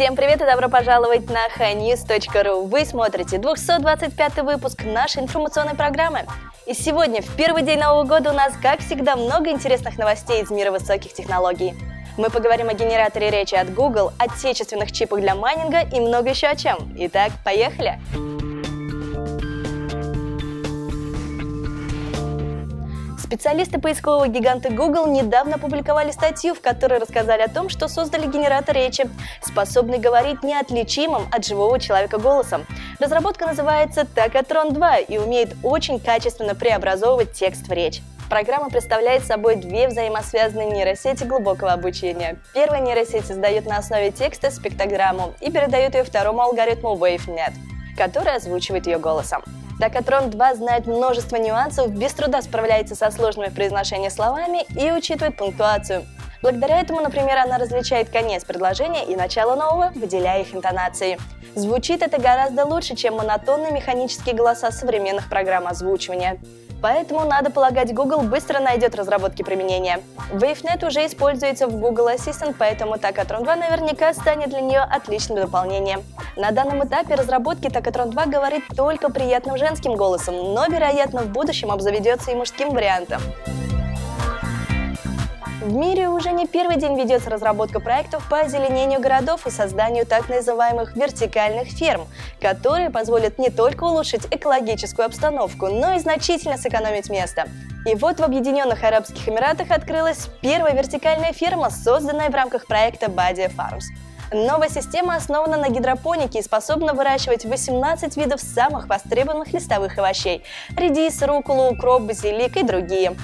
Всем привет и добро пожаловать на Hi-News.ru. Вы смотрите 225-й выпуск нашей информационной программы. И сегодня, в первый день Нового года, у нас, как всегда, много интересных новостей из мира высоких технологий. Мы поговорим о генераторе речи от Google, отечественных чипах для майнинга и много еще о чем. Итак, поехали! Специалисты поискового гиганта Google недавно опубликовали статью, в которой рассказали о том, что создали генератор речи, способный говорить неотличимым от живого человека голосом. Разработка называется Tacotron 2 и умеет очень качественно преобразовывать текст в речь. Программа представляет собой две взаимосвязанные нейросети глубокого обучения. Первая нейросеть создает на основе текста спектограмму и передает ее второму алгоритму WaveNet, который озвучивает ее голосом. Tacotron 2 знает множество нюансов, без труда справляется со сложными в произношении словами и учитывает пунктуацию. Благодаря этому, например, она различает конец предложения и начало нового, выделяя их интонации. Звучит это гораздо лучше, чем монотонные механические голоса современных программ озвучивания. Поэтому, надо полагать, Google быстро найдет разработки применения. WaveNet уже используется в Google Assistant, поэтому Tacotron 2 наверняка станет для нее отличным дополнением. На данном этапе разработки Tacotron 2 говорит только приятным женским голосом, но, вероятно, в будущем обзаведется и мужским вариантом. В мире уже не первый день ведется разработка проектов по озеленению городов и созданию так называемых вертикальных ферм, которые позволят не только улучшить экологическую обстановку, но и значительно сэкономить место. И вот в Объединенных Арабских Эмиратах открылась первая вертикальная ферма, созданная в рамках проекта Badia Farms. Новая система основана на гидропонике и способна выращивать 18 видов самых востребованных листовых овощей – редис, рукколу, укроп, базилик и другие.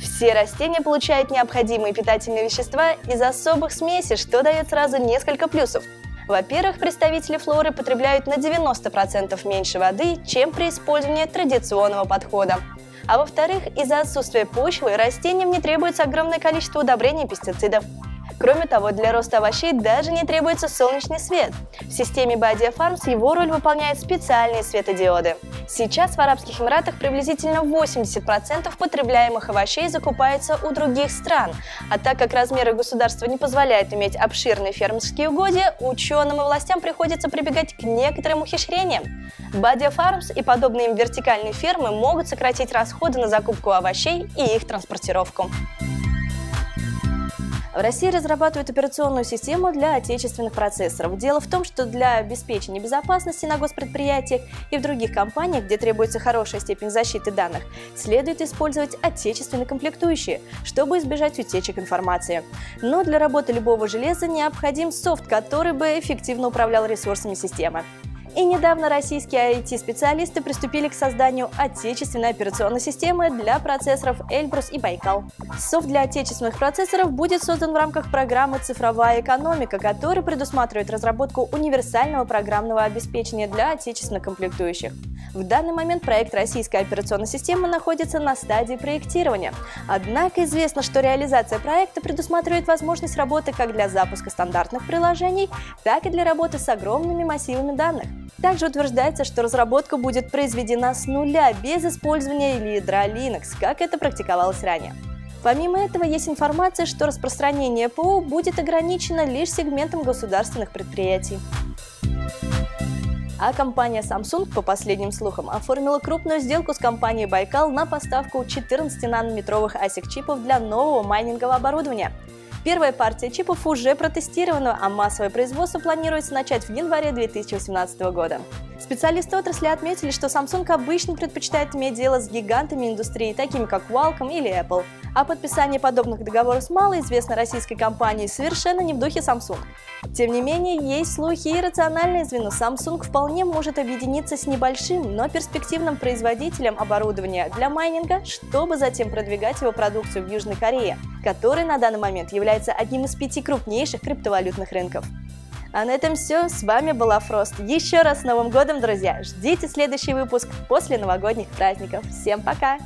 Все растения получают необходимые питательные вещества из особых смесей, что дает сразу несколько плюсов. Во-первых, представители флоры потребляют на 90% меньше воды, чем при использовании традиционного подхода. А во-вторых, из-за отсутствия почвы растениям не требуется огромное количество удобрений и пестицидов. Кроме того, для роста овощей даже не требуется солнечный свет. В системе Badia Farms его роль выполняют специальные светодиоды. Сейчас в Арабских Эмиратах приблизительно 80% потребляемых овощей закупается у других стран. А так как размеры государства не позволяют иметь обширные фермерские угодья, ученым и властям приходится прибегать к некоторым ухищрениям. Badia Farms и подобные им вертикальные фермы могут сократить расходы на закупку овощей и их транспортировку. В России разрабатывают операционную систему для отечественных процессоров. Дело в том, что для обеспечения безопасности на госпредприятиях и в других компаниях, где требуется хорошая степень защиты данных, следует использовать отечественные комплектующие, чтобы избежать утечек информации. Но для работы любого железа необходим софт, который бы эффективно управлял ресурсами системы. И недавно российские IT-специалисты приступили к созданию отечественной операционной системы для процессоров Эльбрус и Байкал. Софт для отечественных процессоров будет создан в рамках программы «Цифровая экономика», которая предусматривает разработку универсального программного обеспечения для отечественных комплектующих. В данный момент проект российской операционной системы находится на стадии проектирования. Однако известно, что реализация проекта предусматривает возможность работы как для запуска стандартных приложений, так и для работы с огромными массивами данных. Также утверждается, что разработка будет произведена с нуля, без использования Ledra Linux, как это практиковалось ранее. Помимо этого, есть информация, что распространение ПО будет ограничено лишь сегментом государственных предприятий. А компания Samsung, по последним слухам, оформила крупную сделку с компанией Байкал на поставку 14-нанометровых ASIC-чипов для нового майнингового оборудования. Первая партия чипов уже протестирована, а массовое производство планируется начать в январе 2018 года. Специалисты отрасли отметили, что Samsung обычно предпочитает иметь дело с гигантами индустрии, такими как Walcom или Apple. А подписание подобных договоров с малоизвестной российской компанией совершенно не в духе Samsung. Тем не менее, есть слухи и рациональное звено. Samsung вполне может объединиться с небольшим, но перспективным производителем оборудования для майнинга, чтобы затем продвигать его продукцию в Южной Корее, которая на данный момент является одним из 5 крупнейших криптовалютных рынков. А на этом все. С вами была Фрост. Еще раз с Новым годом, друзья! Ждите следующий выпуск после новогодних праздников. Всем пока!